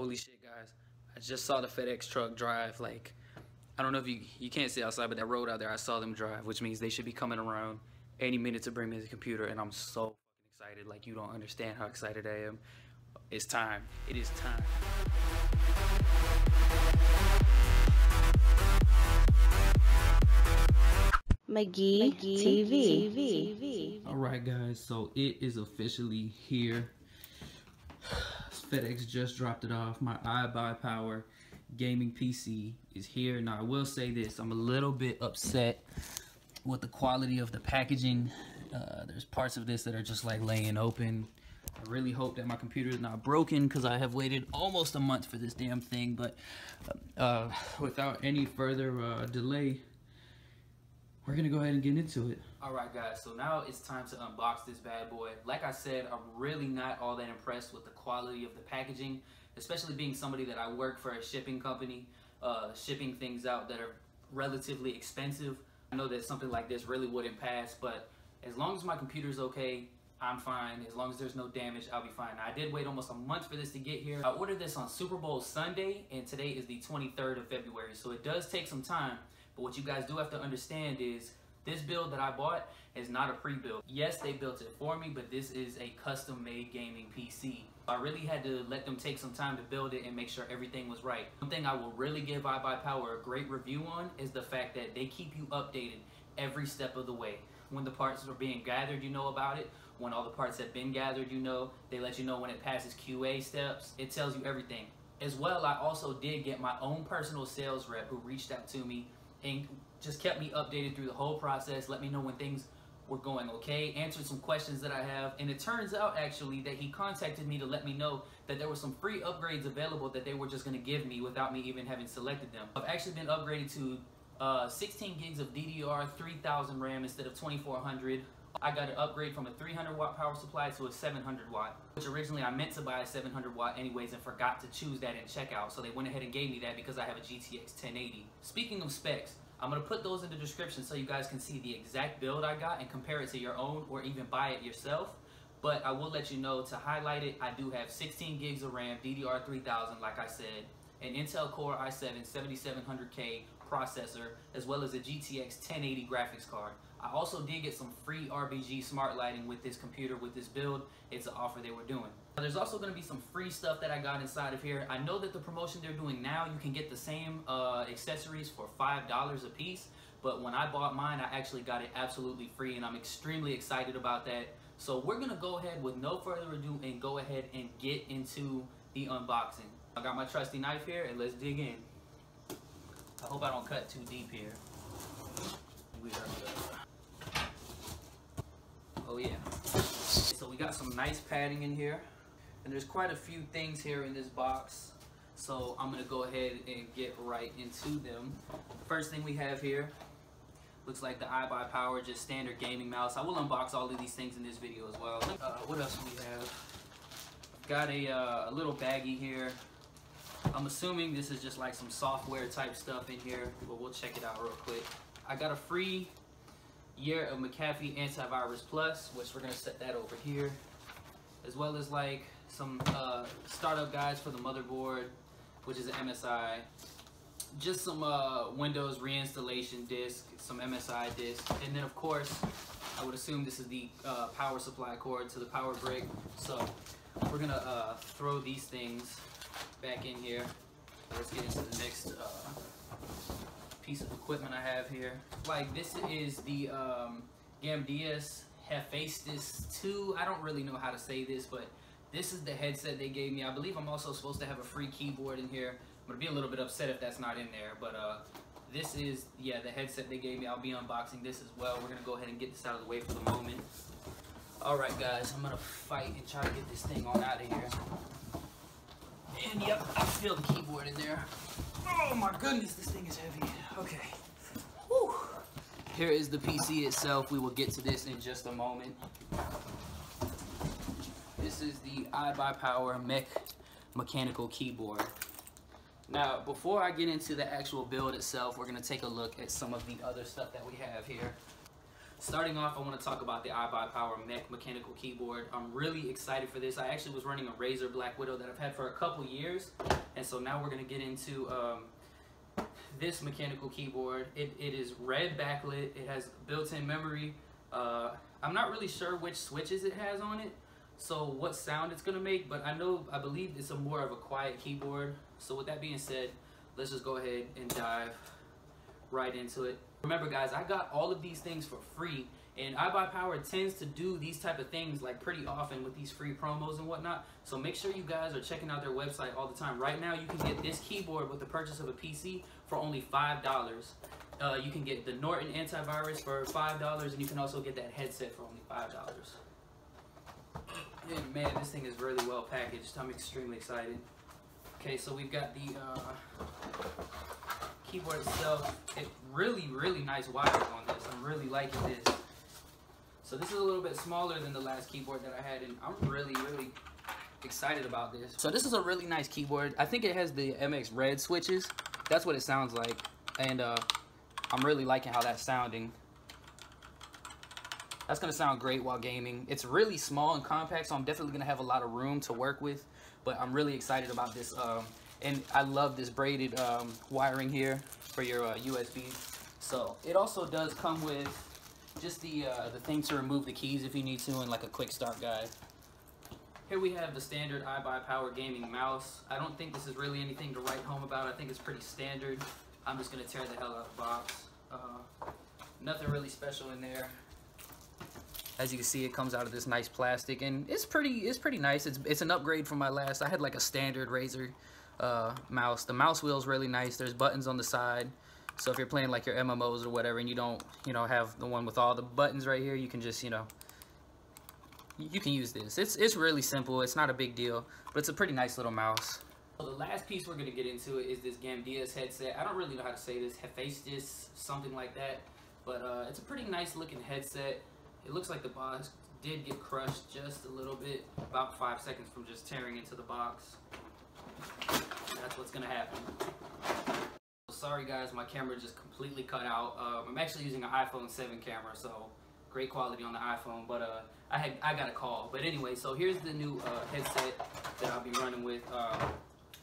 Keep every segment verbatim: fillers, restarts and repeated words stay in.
Holy shit, guys, I just saw the FedEx truck drive. Like, I don't know if you you can't see outside, but that road out there, I saw them drive, which means they should be coming around any minute to bring me the computer, and I'm so fucking excited. Like, you don't understand how excited I am. It's time. It is time. McGee T V. All right, guys, so it is officially here. FedEx just dropped it off. My iBuyPower gaming P C is here. Now, I will say this. I'm a little bit upset with the quality of the packaging. Uh, there's parts of this that are just, like, laying open. I really hope that my computer is not broken, because I have waited almost a month for this damn thing. But uh, without any further uh, delay, we're gonna go ahead and get into it. All right, guys, so now it's time to unbox this bad boy. Like I said, I'm really not all that impressed with the quality of the packaging, especially being somebody that I work for a shipping company, uh, shipping things out that are relatively expensive. I know that something like this really wouldn't pass, but as long as my computer's okay, I'm fine. As long as there's no damage, I'll be fine. I did wait almost a month for this to get here. I ordered this on Super Bowl Sunday, and today is the twenty-third of February, so it does take some time. But what you guys do have to understand is this build that I bought is not a pre-build. Yes, they built it for me, but this is a custom-made gaming P C. I really had to let them take some time to build it and make sure everything was right. One thing I will really give iBuyPower a great review on is the fact that they keep you updated every step of the way. When the parts are being gathered, you know about it. When all the parts have been gathered, you know. They let you know when it passes Q A steps. It tells you everything. As well, I also did get my own personal sales rep who reached out to me and just kept me updated through the whole process, let me know when things were going okay, answered some questions that I have, and it turns out actually that he contacted me to let me know that there were some free upgrades available that they were just going to give me without me even having selected them. I've actually been upgraded to uh, sixteen gigs of D D R three thousand RAM instead of twenty-four hundred. I got an upgrade from a three hundred watt power supply to a seven hundred watt, which originally I meant to buy a seven hundred watt anyways and forgot to choose that in checkout, so they went ahead and gave me that because I have a G T X ten eighty. Speaking of specs, I'm going to put those in the description so you guys can see the exact build I got and compare it to your own or even buy it yourself, but I will let you know to highlight it, I do have sixteen gigs of RAM, D D R three thousand like I said, an Intel Core i seven seventy-seven hundred K processor, as well as a G T X ten eighty graphics card. I also did get some free R B G smart lighting with this computer, with this build. It's an offer they were doing. Now, there's also going to be some free stuff that I got inside of here. I know that the promotion they're doing now, you can get the same uh, accessories for five dollars a piece, but when I bought mine, I actually got it absolutely free, and I'm extremely excited about that. So we're going to go ahead with no further ado and go ahead and get into the unboxing. I got my trusty knife here, and let's dig in. I hope I don't cut too deep here. We are good. Oh yeah, so we got some nice padding in here, and there's quite a few things here in this box, so I'm gonna go ahead and get right into them. First thing we have here looks like the iBuyPower just standard gaming mouse. I will unbox all of these things in this video as well. Uh, what else do we have? Got a, uh, a little baggie here. I'm assuming this is just like some software type stuff in here, but we'll check it out real quick. I got a free year of McAfee antivirus plus, which we're gonna set that over here, as well as like some uh startup guides for the motherboard, which is an M S I, just some uh Windows reinstallation disk, some M S I disk, and then of course I would assume this is the uh power supply cord to the power brick. So we're gonna uh throw these things back in here. Let's get into the next uh piece of equipment I have here. Like, this is the um, Gamdias Hephaestus two. I don't really know how to say this, but this is the headset they gave me. I believe I'm also supposed to have a free keyboard in here. I'm gonna be a little bit upset if that's not in there, but uh, this is, yeah, the headset they gave me. I'll be unboxing this as well. We're gonna go ahead and get this out of the way for the moment. All right, guys, I'm gonna fight and try to get this thing on out of here. And yep, I feel the keyboard in there. Oh my goodness, this thing is heavy. Okay. Whew. Here is the P C itself. We will get to this in just a moment. This is the iBuyPower Mech mechanical keyboard. Now, before I get into the actual build itself, we're going to take a look at some of the other stuff that we have here. Starting off, I want to talk about the iBuyPower Mech mechanical keyboard. I'm really excited for this. I actually was running a Razer Black Widow that I've had for a couple years, and so now we're going to get into um, this mechanical keyboard. It, it is red backlit. It has built-in memory. Uh, I'm not really sure which switches it has on it, so what sound it's going to make, but I know, I believe it's a more of a quiet keyboard. So with that being said, let's just go ahead and dive right into it. Remember guys, I got all of these things for free, and iBuyPower tends to do these type of things like pretty often with these free promos and whatnot, so make sure you guys are checking out their website all the time. Right now you can get this keyboard with the purchase of a P C for only five dollars. Uh, you can get the Norton antivirus for five dollars, and you can also get that headset for only five dollars. And man, this thing is really well packaged. I'm extremely excited. Okay, so we've got the uh, keyboard itself. It really, really nice wires on this. I'm really liking this. So this is a little bit smaller than the last keyboard that I had, and I'm really, really excited about this. So this is a really nice keyboard. I think it has the M X red switches. That's what it sounds like, and uh, I'm really liking how that's sounding. That's gonna sound great while gaming. It's really small and compact, so I'm definitely gonna have a lot of room to work with, but I'm really excited about this. Um, and I love this braided um, wiring here for your uh, U S B. So it also does come with just the, uh, the thing to remove the keys if you need to, and like a quick start guide. Here we have the standard iBuyPower gaming mouse. I don't think this is really anything to write home about. I think it's pretty standard. I'm just gonna tear the hell out of the box. Uh, nothing really special in there. As you can see, it comes out of this nice plastic, and it's pretty it's pretty nice. It's, it's an upgrade from my last. I had like a standard Razer uh, mouse. The mouse wheel is really nice. There's buttons on the side, so if you're playing like your M M Os or whatever, and you don't you know have the one with all the buttons right here, you can just you know you can use this. It's it's really simple. It's not a big deal, but it's a pretty nice little mouse. So the last piece we're gonna get into is this Gamdias headset. I don't really know how to say this. Hephaestus, something like that, but uh, it's a pretty nice looking headset. It looks like the box did get crushed just a little bit, about five seconds from just tearing into the box. That's what's gonna happen. Sorry guys, my camera just completely cut out. Um, I'm actually using an iPhone seven camera, so great quality on the iPhone, but uh, I had I got a call. But anyway, so here's the new uh, headset that I'll be running with. Uh,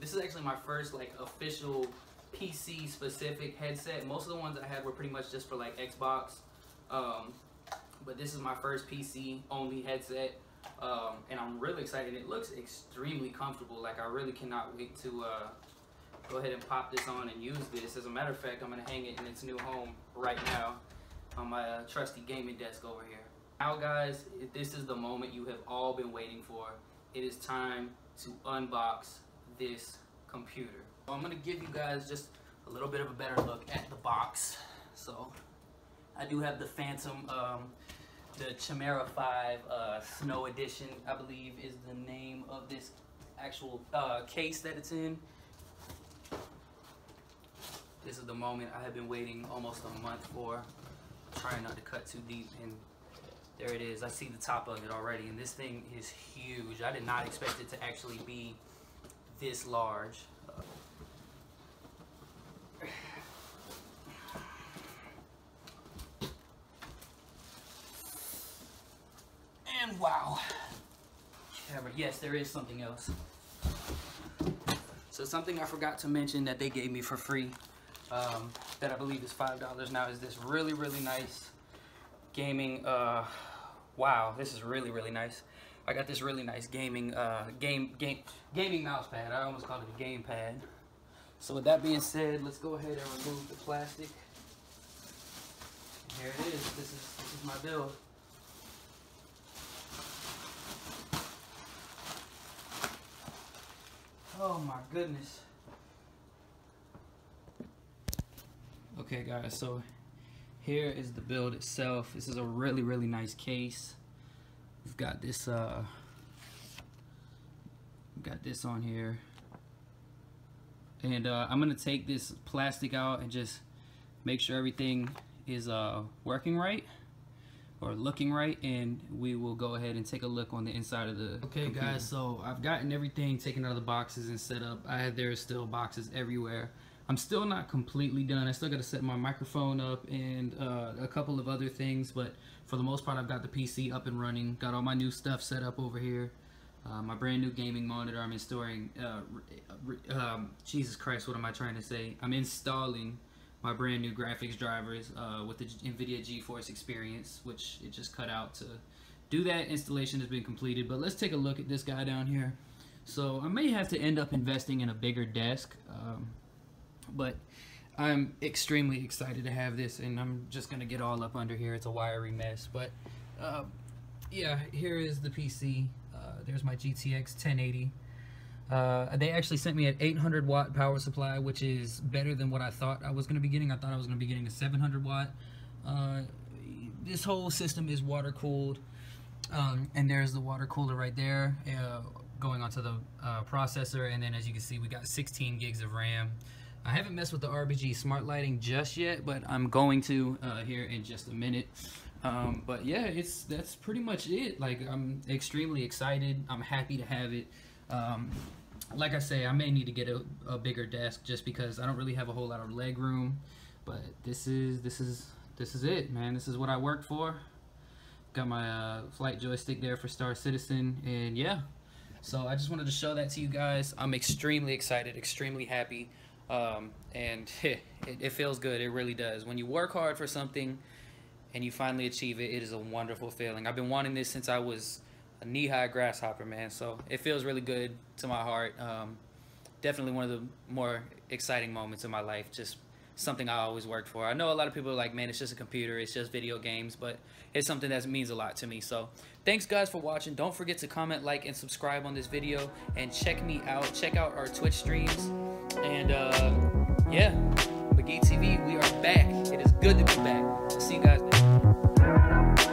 this is actually my first like official P C specific headset. Most of the ones I had were pretty much just for like Xbox. Um, But this is my first P C only headset, um, and I'm really excited. It looks extremely comfortable. Like, I really cannot wait to uh, go ahead and pop this on and use this. As a matter of fact, I'm gonna hang it in its new home right now on my uh, trusty gaming desk over here. Now guys, this is the moment you have all been waiting for. It is time to unbox this computer. Well, I'm gonna give you guys just a little bit of a better look at the box. So I do have the Phantom, um, the Chimera five uh, Snow Edition, I believe is the name of this actual uh, case that it's in. This is the moment I have been waiting almost a month for. I'm trying not to cut too deep, and there it is. I see the top of it already, and this thing is huge. I did not expect it to actually be this large. Wow. Yes, there is something else. So something I forgot to mention that they gave me for free, um, that I believe is five dollars now, is this really, really nice gaming, uh, wow, this is really, really nice. I got this really nice gaming, uh, game, game, gaming mouse pad. I almost called it a game pad. So with that being said, let's go ahead and remove the plastic. Here it is. This is, this is my build. Oh my goodness. Okay guys, so here is the build itself. This is a really, really nice case. We've got this uh we've got this on here, and uh, I'm gonna take this plastic out and just make sure everything is uh working right or looking right, and we will go ahead and take a look on the inside of the okay computer. Guys, so I've gotten everything taken out of the boxes and set up. I had there are still boxes everywhere. I'm still not completely done. I still got to set my microphone up and uh, a couple of other things, but for the most part, I've got the P C up and running. Got all my new stuff set up over here. Uh, my brand new gaming monitor. I'm installing. Uh, um, Jesus Christ, what am I trying to say? I'm installing my brand new graphics drivers uh, with the Nvidia GeForce Experience, which it just cut out to do that. Installation has been completed, but let's take a look at this guy down here. So I may have to end up investing in a bigger desk, um, but I'm extremely excited to have this, and I'm just gonna get all up under here. It's a wiry mess, but uh, yeah, here is the P C. Uh, there's my G T X ten eighty. Uh, they actually sent me an eight hundred watt power supply, which is better than what I thought I was gonna be getting. I thought I was gonna be getting a seven hundred watt. Uh, this whole system is water cooled, um, and there's the water cooler right there. Uh, going onto the uh, processor, and then as you can see, we got sixteen gigs of RAM. I haven't messed with the R B G smart lighting just yet, but I'm going to uh, here in just a minute. Um, but yeah, it's that's pretty much it. Like, I'm extremely excited. I'm happy to have it. Um, like I say, I may need to get a, a bigger desk just because I don't really have a whole lot of leg room. But this is this is this is it, man. This is what I work for. Got my uh, flight joystick there for Star Citizen, and yeah. So I just wanted to show that to you guys. I'm extremely excited, extremely happy, um, and it, it feels good. It really does. When you work hard for something and you finally achieve it, it is a wonderful feeling. I've been wanting this since I was a knee-high grasshopper, man. So it feels really good to my heart. Um, definitely one of the more exciting moments in my life, just something I always worked for. I know a lot of people are like, man, it's just a computer, it's just video games, but it's something that means a lot to me. So thanks guys for watching. Don't forget to comment, like, and subscribe on this video, and check me out, check out our Twitch streams, and uh yeah, McGee T V, we are back. It is good to be back. See you guys next time.